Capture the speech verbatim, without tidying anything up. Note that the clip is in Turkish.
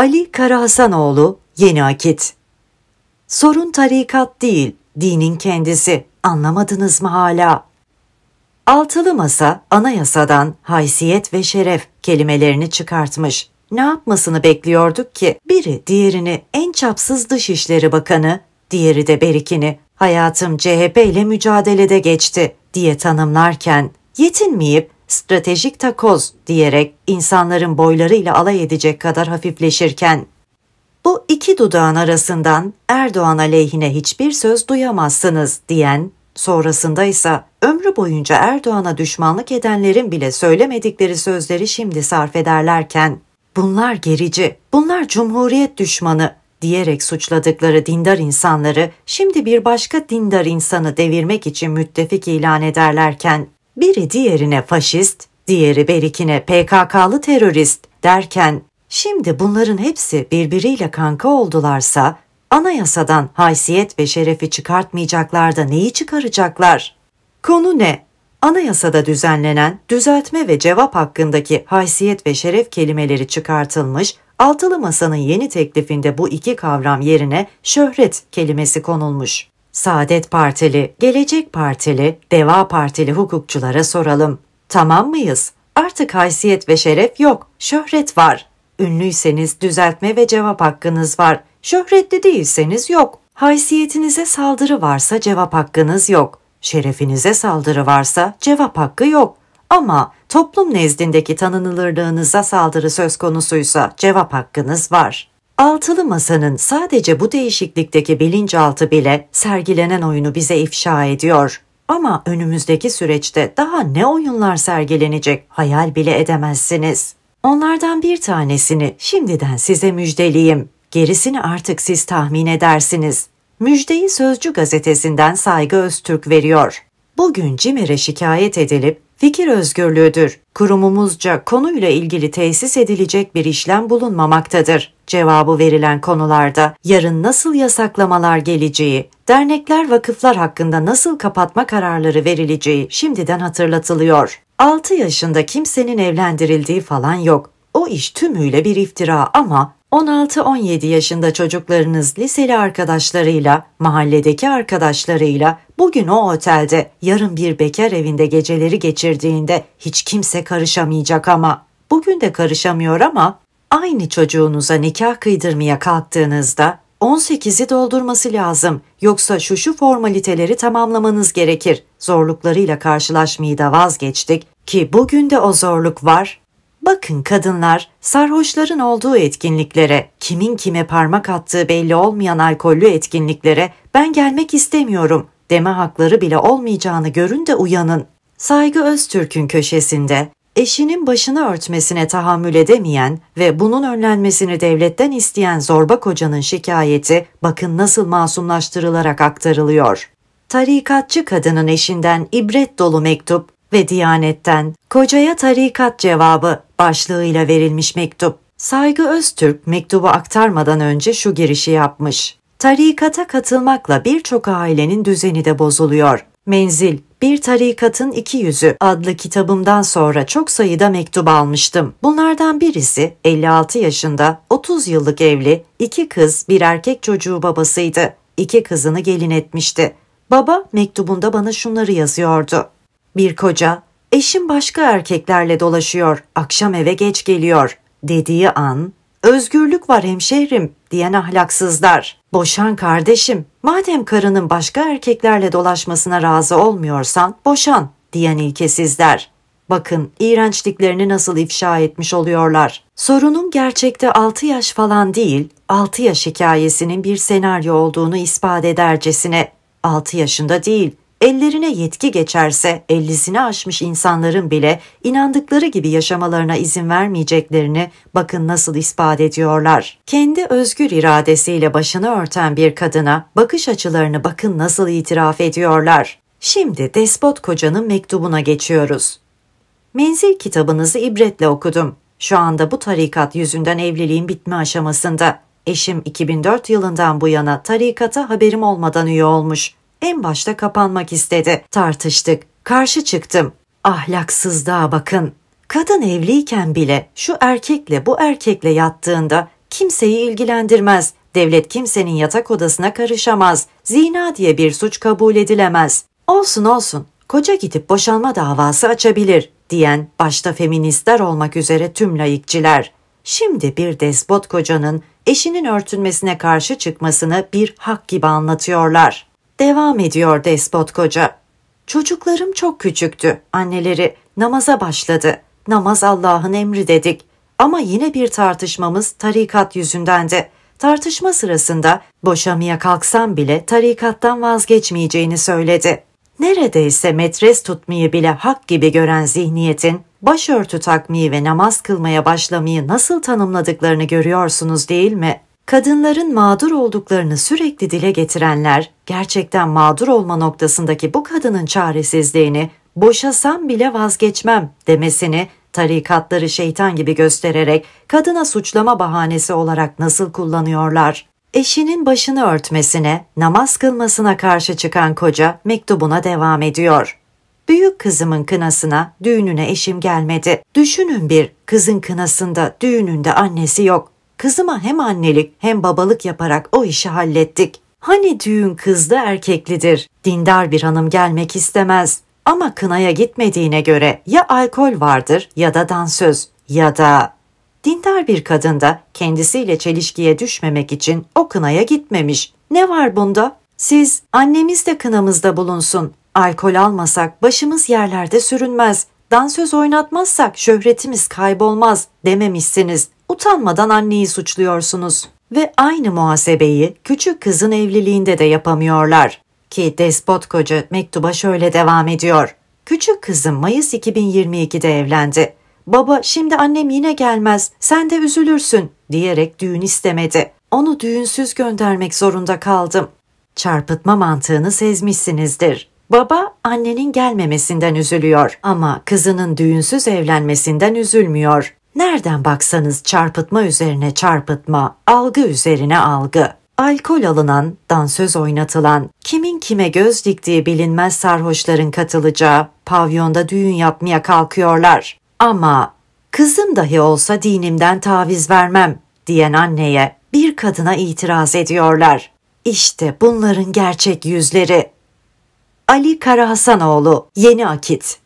Ali Karahasanoğlu, Yeni Akit. Sorun tarikat değil, dinin kendisi. Anlamadınız mı hala? Altılı Masa, anayasadan haysiyet ve şeref kelimelerini çıkartmış. Ne yapmasını bekliyorduk ki? Biri diğerini en çapsız Dışişleri Bakanı, diğeri de berikini hayatım C H P ile mücadelede geçti diye tanımlarken, yetinmeyip stratejik takoz diyerek insanların boylarıyla alay edecek kadar hafifleşirken, bu iki dudağın arasından Erdoğan aleyhine hiçbir söz duyamazsınız diyen, sonrasında ise ömrü boyunca Erdoğan'a düşmanlık edenlerin bile söylemedikleri sözleri şimdi sarf ederlerken, bunlar gerici, bunlar cumhuriyet düşmanı diyerek suçladıkları dindar insanları şimdi bir başka dindar insanı devirmek için müttefik ilan ederlerken, biri diğerine faşist, diğeri berikine P K K'lı terörist derken, şimdi bunların hepsi birbiriyle kanka oldularsa, anayasadan haysiyet ve şerefi çıkartmayacaklar da neyi çıkaracaklar? Konu ne? Anayasada düzenlenen düzeltme ve cevap hakkındaki haysiyet ve şeref kelimeleri çıkartılmış, Altılı Masa'nın yeni teklifinde bu iki kavram yerine şöhret kelimesi konulmuş. Saadet Partili, Gelecek Partili, Deva Partili hukukçulara soralım. Tamam mıyız? Artık haysiyet ve şeref yok, şöhret var. Ünlüyseniz düzeltme ve cevap hakkınız var. Şöhretli değilseniz yok. Haysiyetinize saldırı varsa cevap hakkınız yok. Şerefinize saldırı varsa cevap hakkı yok. Ama toplum nezdindeki tanınırlığınıza saldırı söz konusuysa cevap hakkınız var. Altılı Masa'nın sadece bu değişiklikteki bilinçaltı bile sergilenen oyunu bize ifşa ediyor. Ama önümüzdeki süreçte daha ne oyunlar sergilenecek hayal bile edemezsiniz. Onlardan bir tanesini şimdiden size müjdeleyeyim. Gerisini artık siz tahmin edersiniz. Müjdeyi Sözcü Gazetesi'nden Saygı Öztürk veriyor. Bugün CİMER'e şikayet edilip fikir özgürlüğüdür, kurumumuzca konuyla ilgili tesis edilecek bir işlem bulunmamaktadır cevabı verilen konularda yarın nasıl yasaklamalar geleceği, dernekler vakıflar hakkında nasıl kapatma kararları verileceği şimdiden hatırlatılıyor. altı yaşında kimsenin evlendirildiği falan yok. O iş tümüyle bir iftira ama on altı on yedi yaşında çocuklarınız liseli arkadaşlarıyla, mahalledeki arkadaşlarıyla bugün o otelde, yarın bir bekar evinde geceleri geçirdiğinde hiç kimse karışamayacak ama, bugün de karışamıyor ama, aynı çocuğunuza nikah kıydırmaya kalktığınızda on sekizi doldurması lazım, yoksa şu şu formaliteleri tamamlamanız gerekir. Zorluklarıyla karşılaşmayı da vazgeçtik ki bugün de o zorluk var. Bakın kadınlar, sarhoşların olduğu etkinliklere, kimin kime parmak attığı belli olmayan alkollü etkinliklere ben gelmek istemiyorum deme hakları bile olmayacağını görün de uyanın. Saygı Öztürk'ün köşesinde eşinin başını örtmesine tahammül edemeyen ve bunun önlenmesini devletten isteyen zorba kocanın şikayeti bakın nasıl masumlaştırılarak aktarılıyor. Tarikatçı kadının eşinden ibret dolu mektup ve Diyanet'ten kocaya tarikat cevabı başlığıyla verilmiş mektup. Saygı Öztürk mektubu aktarmadan önce şu girişi yapmış. Tarikata katılmakla birçok ailenin düzeni de bozuluyor. Menzil, Bir Tarikatın İki Yüzü adlı kitabımdan sonra çok sayıda mektup almıştım. Bunlardan birisi elli altı yaşında otuz yıllık evli, iki kız bir erkek çocuğu babasıydı. İki kızını gelin etmişti. Baba mektubunda bana şunları yazıyordu. Bir koca, eşim başka erkeklerle dolaşıyor, akşam eve geç geliyor dediği an, özgürlük var hemşehrim diyen ahlaksızlar. Boşan kardeşim, madem karının başka erkeklerle dolaşmasına razı olmuyorsan boşan diyen ilkesizler. Bakın iğrençliklerini nasıl ifşa etmiş oluyorlar. Sorunun gerçekte altı yaş falan değil, altı yaş hikayesinin bir senaryo olduğunu ispat edercesine, altı yaşında değil, ellerine yetki geçerse ellisini aşmış insanların bile inandıkları gibi yaşamalarına izin vermeyeceklerini bakın nasıl ispat ediyorlar. Kendi özgür iradesiyle başını örten bir kadına bakış açılarını bakın nasıl itiraf ediyorlar. Şimdi despot kocanın mektubuna geçiyoruz. Menzil kitabınızı ibretle okudum. Şu anda bu tarikat yüzünden evliliğin bitme aşamasında. Eşim iki bin dört yılından bu yana tarikata haberim olmadan üye olmuş. En başta kapanmak istedi. Tartıştık. Karşı çıktım. Ahlaksızlığa bakın. Kadın evliyken bile şu erkekle bu erkekle yattığında kimseyi ilgilendirmez, devlet kimsenin yatak odasına karışamaz, zina diye bir suç kabul edilemez. Olsun olsun, koca gidip boşanma davası açabilir diyen başta feministler olmak üzere tüm laikçiler. Şimdi bir despot kocanın eşinin örtünmesine karşı çıkmasını bir hak gibi anlatıyorlar. Devam ediyor despot koca. Çocuklarım çok küçüktü. Anneleri namaza başladı. Namaz Allah'ın emri dedik. Ama yine bir tartışmamız tarikat yüzündendi. Tartışma sırasında boşamaya kalksam bile tarikattan vazgeçmeyeceğini söyledi. Neredeyse metres tutmayı bile hak gibi gören zihniyetin başörtü takmayı ve namaz kılmaya başlamayı nasıl tanımladıklarını görüyorsunuz değil mi? Kadınların mağdur olduklarını sürekli dile getirenler, gerçekten mağdur olma noktasındaki bu kadının çaresizliğini boşasam bile vazgeçmem demesini tarikatları şeytan gibi göstererek kadına suçlama bahanesi olarak nasıl kullanıyorlar? Eşinin başını örtmesine, namaz kılmasına karşı çıkan koca mektubuna devam ediyor. Büyük kızımın kınasına, düğününe eşim gelmedi. Düşünün bir, kızın kınasında, düğününde annesi yok. Kızıma hem annelik hem babalık yaparak o işi hallettik. Hani düğün kızlı erkeklidir, dindar bir hanım gelmek istemez. Ama kınaya gitmediğine göre ya alkol vardır ya da dansöz ya da... Dindar bir kadın da kendisiyle çelişkiye düşmemek için o kınaya gitmemiş. Ne var bunda? Siz, annemiz de kınamızda bulunsun. Alkol almasak başımız yerlerde sürünmez. Dansöz oynatmazsak şöhretimiz kaybolmaz dememişsiniz. Utanmadan anneyi suçluyorsunuz. Ve aynı muhasebeyi küçük kızın evliliğinde de yapamıyorlar. Ki despot koca mektuba şöyle devam ediyor. Küçük kızım Mayıs iki bin yirmi iki'de evlendi. Baba şimdi annem yine gelmez, sen de üzülürsün diyerek düğün istemedi. Onu düğünsüz göndermek zorunda kaldım. Çarpıtma mantığını sezmişsinizdir. Baba annenin gelmemesinden üzülüyor ama kızının düğünsüz evlenmesinden üzülmüyor. Nereden baksanız çarpıtma üzerine çarpıtma, algı üzerine algı. Alkol alınan, dansöz oynatılan, kimin kime göz diktiği bilinmez sarhoşların katılacağı pavyonda düğün yapmaya kalkıyorlar. Ama kızım dahi olsa dinimden taviz vermem diyen anneye, bir kadına itiraz ediyorlar. İşte bunların gerçek yüzleri. Ali Karahasanoğlu, Yeni Akit.